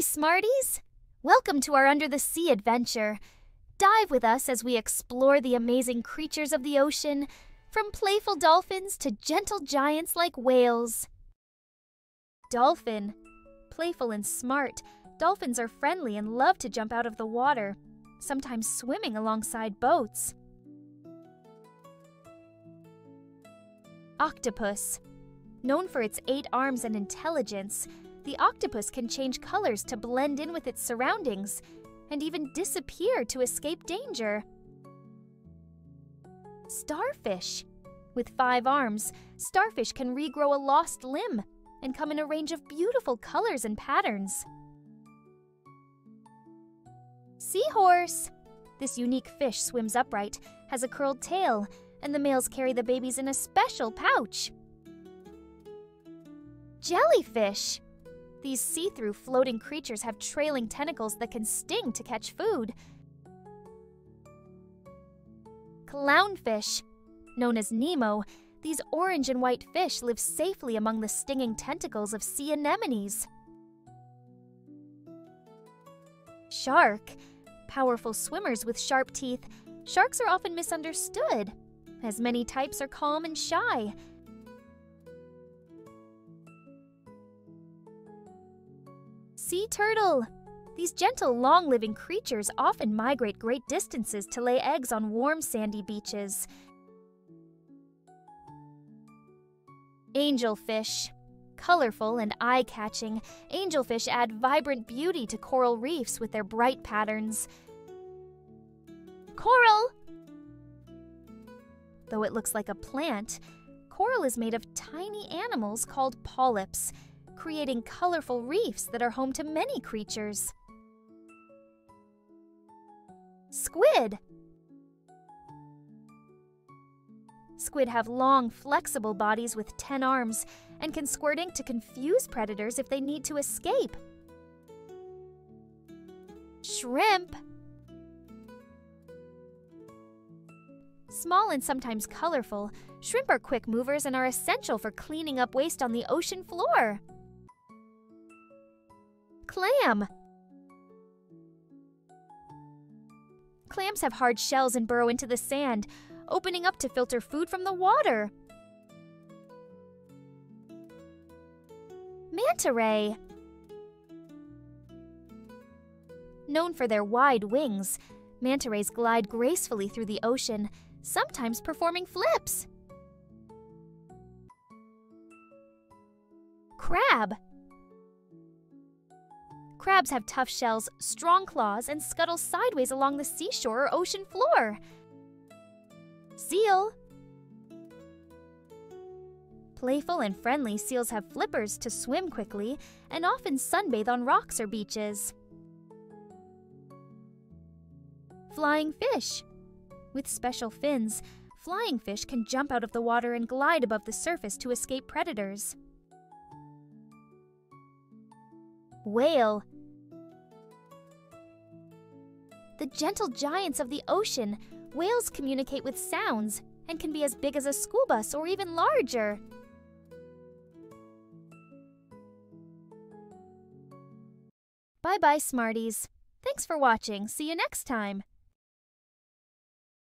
Hi, Smarties! Welcome to our Under the Sea adventure. Dive with us as we explore the amazing creatures of the ocean, from playful dolphins to gentle giants like whales. Dolphin. Playful and smart, dolphins are friendly and love to jump out of the water, sometimes swimming alongside boats. Octopus. Known for its 8 arms and intelligence, the octopus can change colors to blend in with its surroundings and even disappear to escape danger. Starfish. With 5 arms, starfish can regrow a lost limb and come in a range of beautiful colors and patterns. Seahorse. This unique fish swims upright, has a curled tail, and the males carry the babies in a special pouch. Jellyfish. These see-through floating creatures have trailing tentacles that can sting to catch food. Clownfish. Known as Nemo, these orange and white fish live safely among the stinging tentacles of sea anemones. Shark. Powerful swimmers with sharp teeth, sharks are often misunderstood, as many types are calm and shy. Sea turtle. These gentle, long-living creatures often migrate great distances to lay eggs on warm, sandy beaches. Angelfish. Colorful and eye-catching, angelfish add vibrant beauty to coral reefs with their bright patterns. Coral! Though it looks like a plant, coral is made of tiny animals called polyps, creating colorful reefs that are home to many creatures. Squid! Squid have long, flexible bodies with 10 arms and can squirt ink to confuse predators if they need to escape. Shrimp! Small and sometimes colorful, shrimp are quick movers and are essential for cleaning up waste on the ocean floor. Clam! Clams have hard shells and burrow into the sand, opening up to filter food from the water. Manta ray. Known for their wide wings, manta rays glide gracefully through the ocean, sometimes performing flips. Crab. Crabs have tough shells, strong claws, and scuttle sideways along the seashore or ocean floor. Seal. Playful and friendly, seals have flippers to swim quickly and often sunbathe on rocks or beaches. Flying fish. With special fins, flying fish can jump out of the water and glide above the surface to escape predators. Whale. The gentle giants of the ocean, whales communicate with sounds and can be as big as a school bus or even larger. Bye-bye, Smarties. Thanks for watching. See you next time.